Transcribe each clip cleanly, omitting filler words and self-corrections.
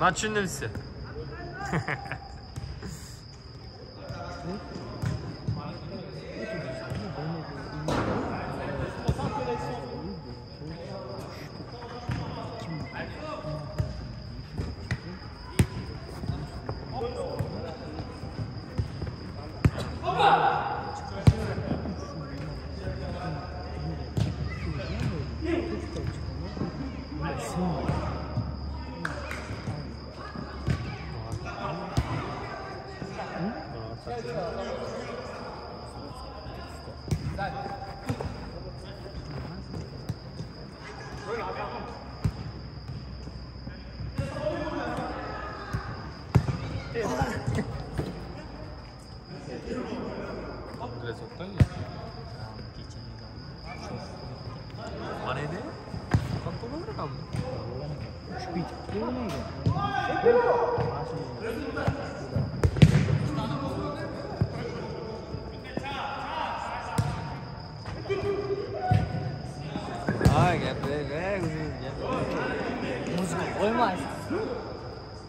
맞추는 스.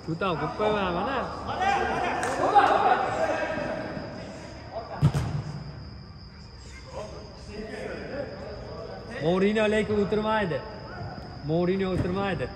일단 국가만 하면은 모리뇨 레이크 오트르마야 돼. 모리뇨 오트르마야 돼.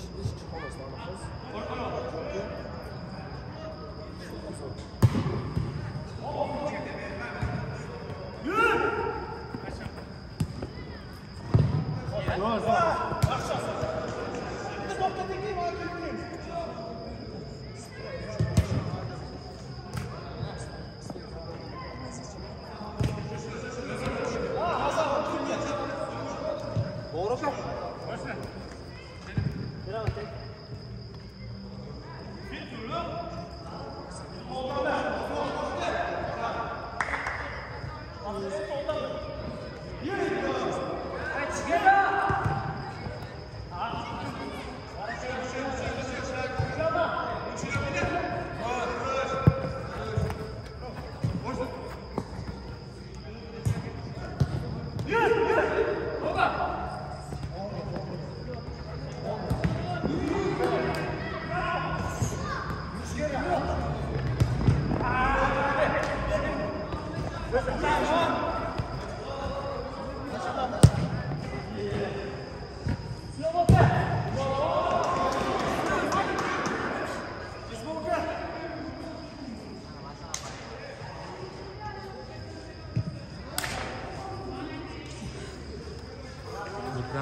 Beş çıkmaz daha fazla.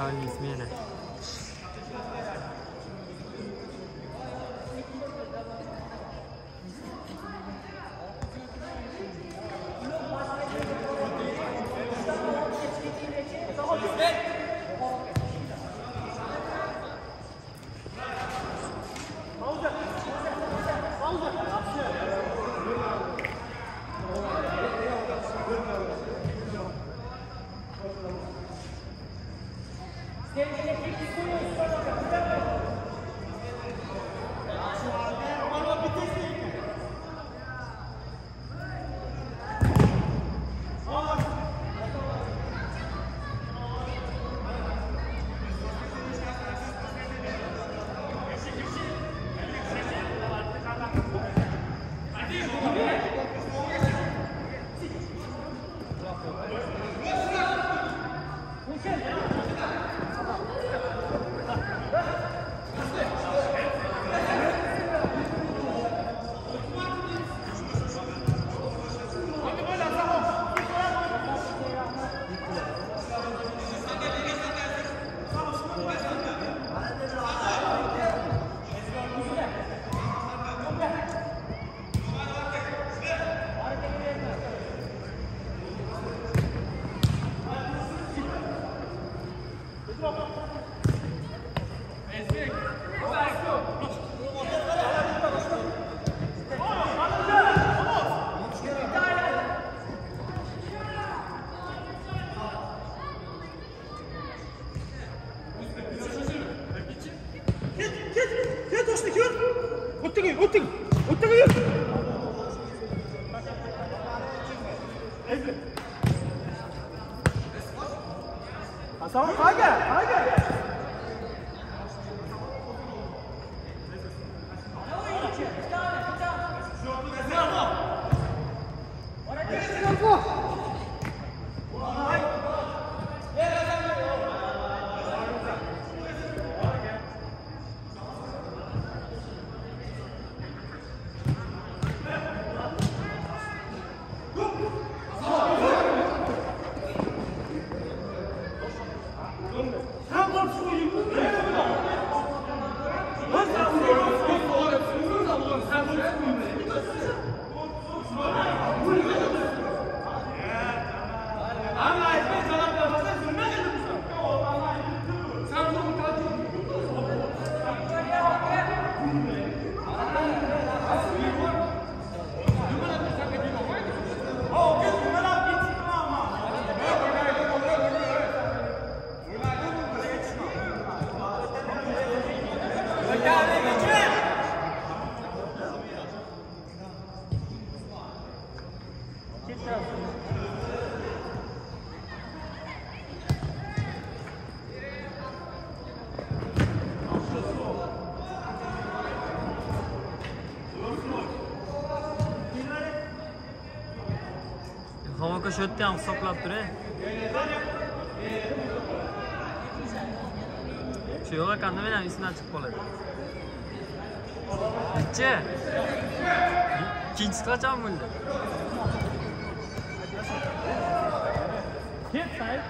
Aktualne izmjene. Köşette ansaplat dure. Şu yola kandı benim üstüne açık bol edin. Bitçe. İkinci kaçan buldu. Git sahip.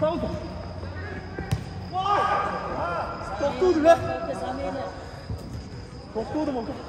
Pronto. 먹어도 돼? 먹고도 먹고.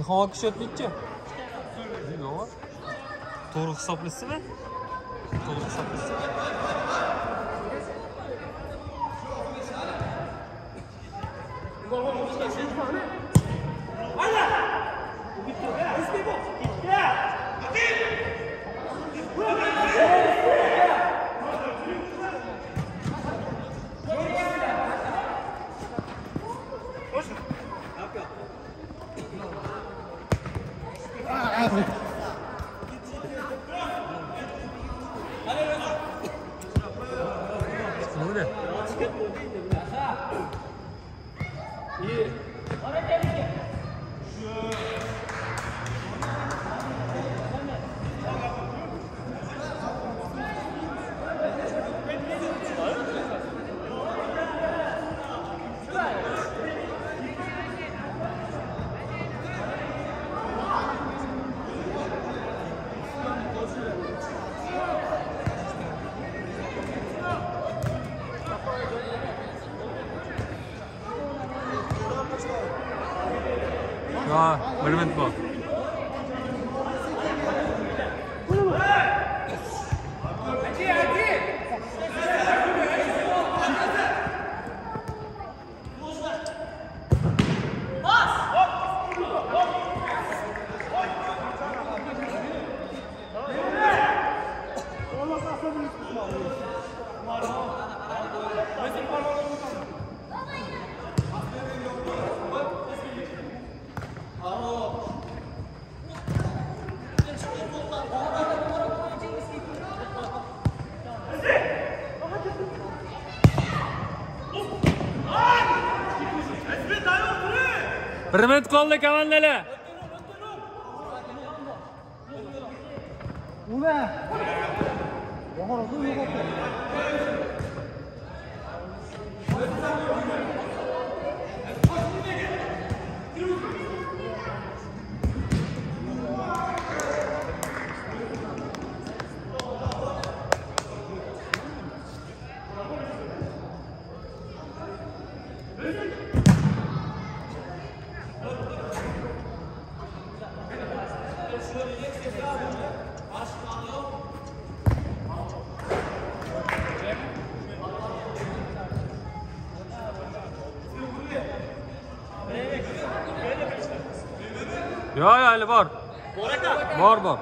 İlhan akış etmeyecek mi? Ne var? Doğru hesaplısı mı? Doğru hesaplısı. Hürmet kollu kavanlele. Ula. Var. Var var. Var.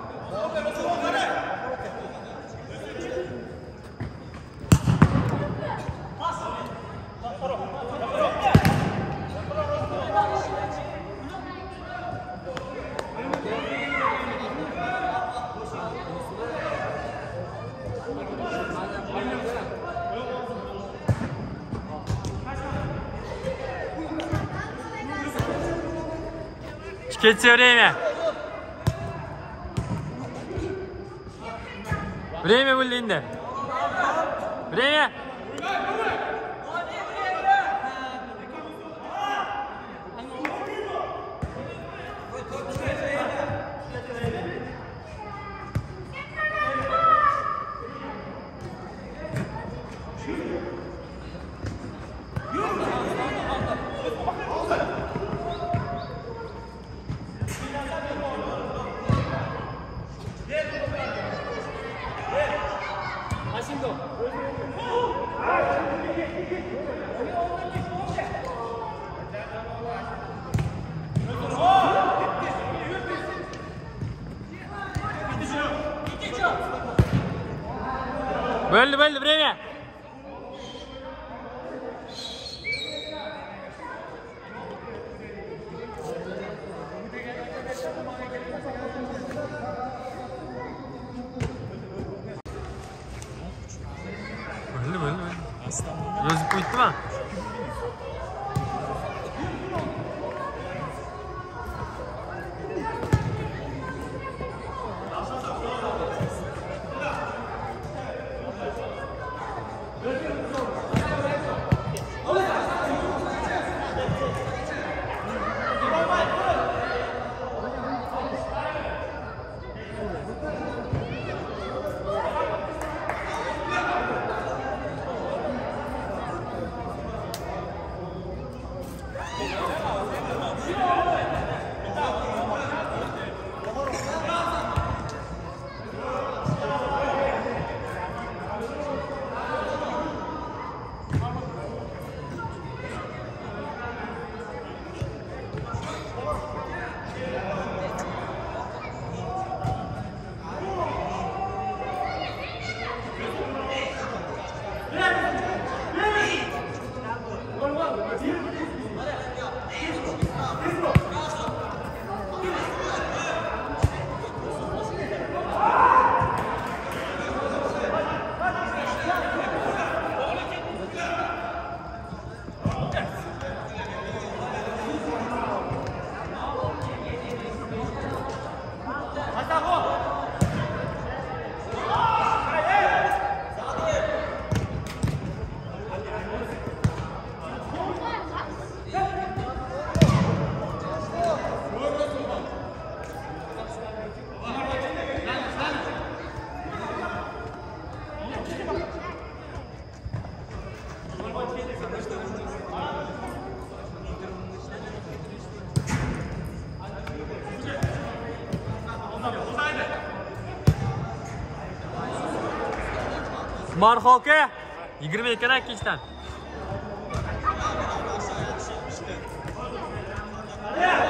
Geçiyor время. Время bulindi. Время. Böldü время. Böldü. Gözlük bitti mi? Marho aka 22 dakikadan. Yeah.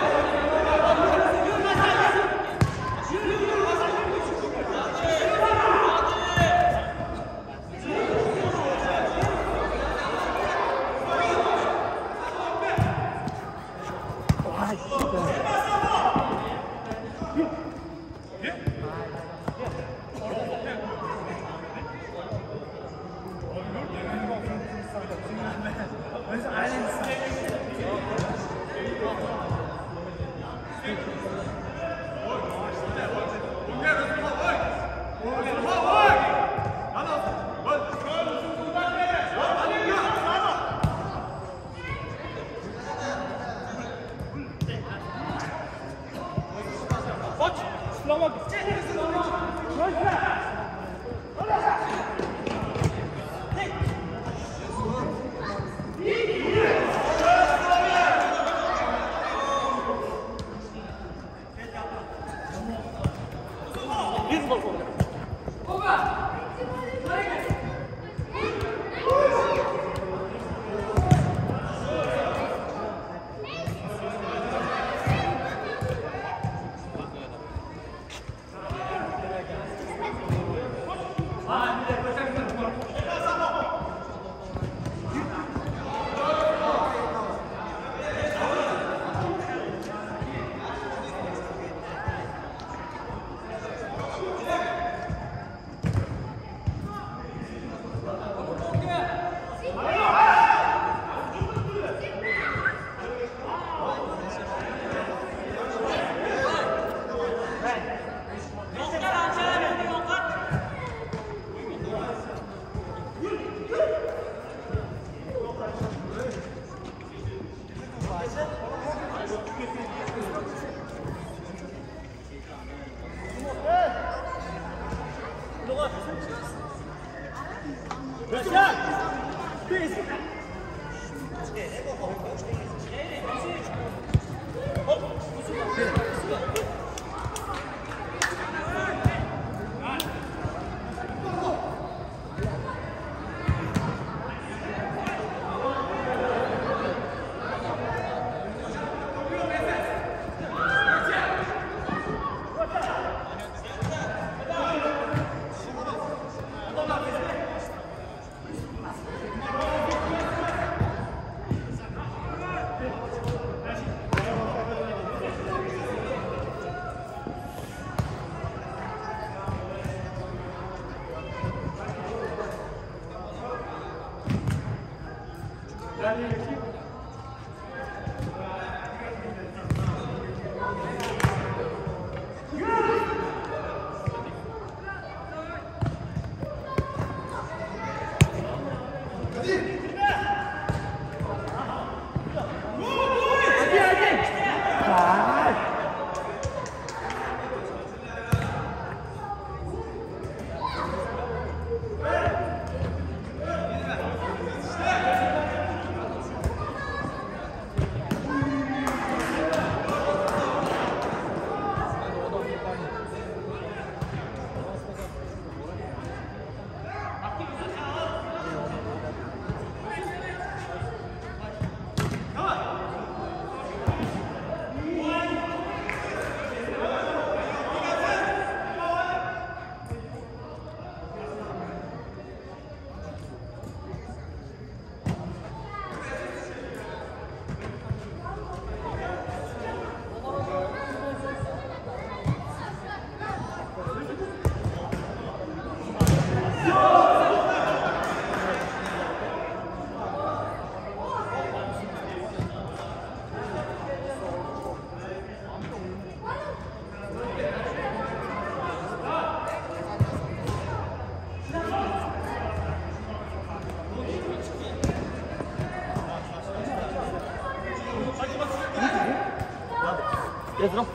Let's go.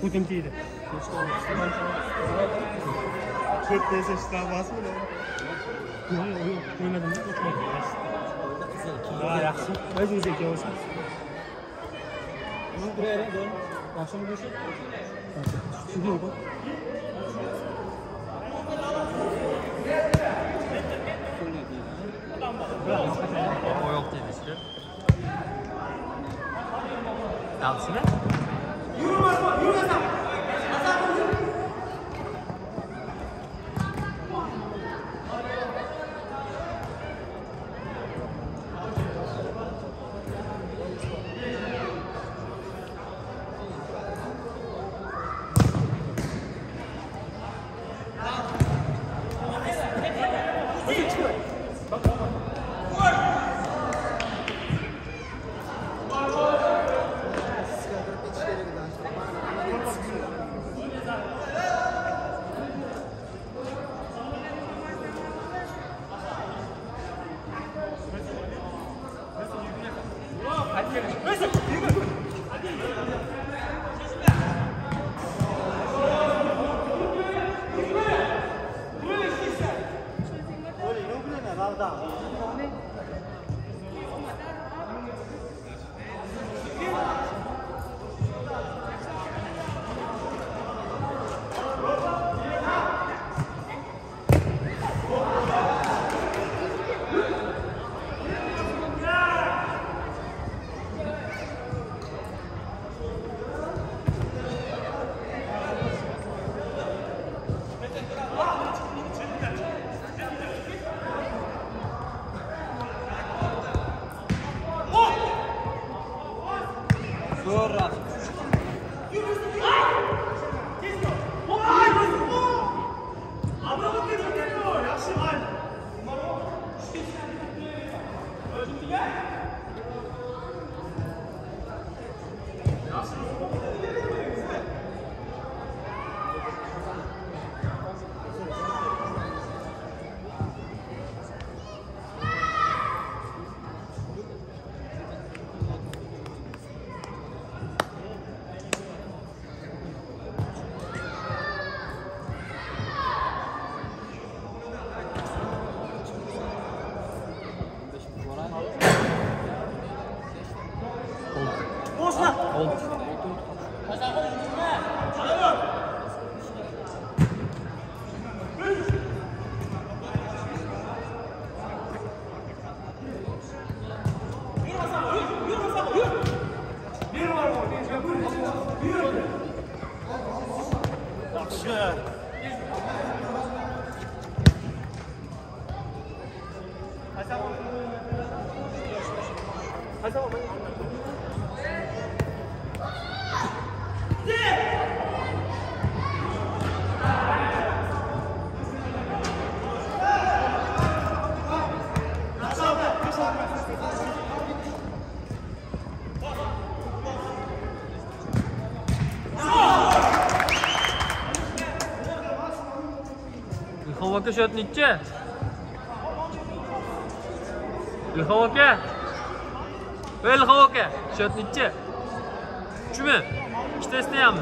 Putem tire. Çöpte seçtiğim var mı ne? Yok yok. Duymadım mı? Daha yaksı. Ne diyecek ya o sen? Buraya ne? Akşam mı düşün? Şimdi yok. O yok demişti. Dansı ne? Bak. Ülhavak'a şöyle nitçe Ülhavak'a ve Ülhavak'a şöyle nitçe Çümü İşte isteyem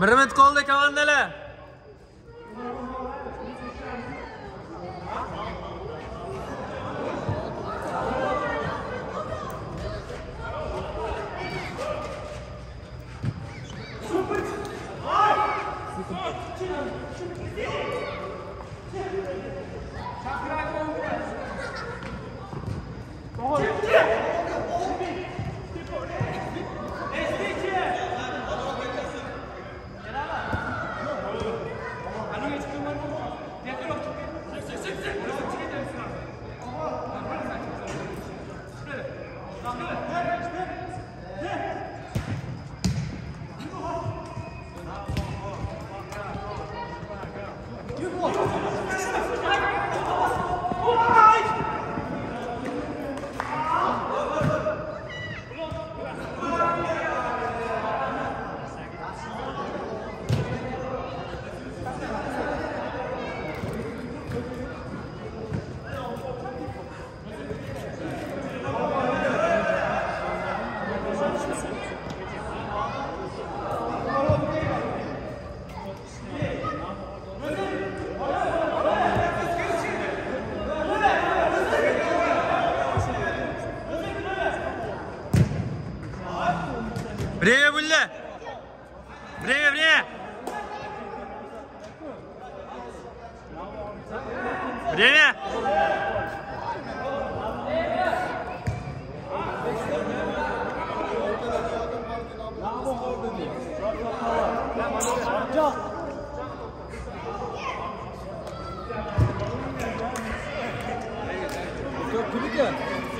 مرمت كولي كمان دلع Good, good, good.